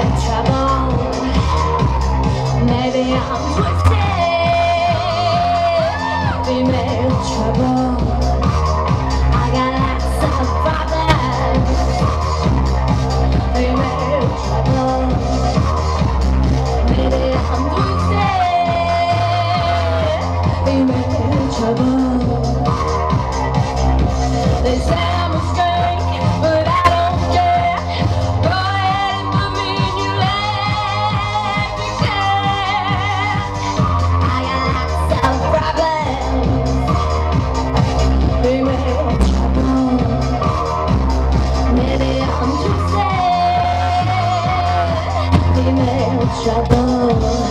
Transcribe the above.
in trouble. Maybe I'm drifting, female trouble. I got lots of problems, female trouble. Maybe I'm drifting, female trouble. They say I'm a mistake, but I don't care. Boy, it would mean you let me care. I got lots of problems, female trouble. Maybe I'm too sad, female trouble.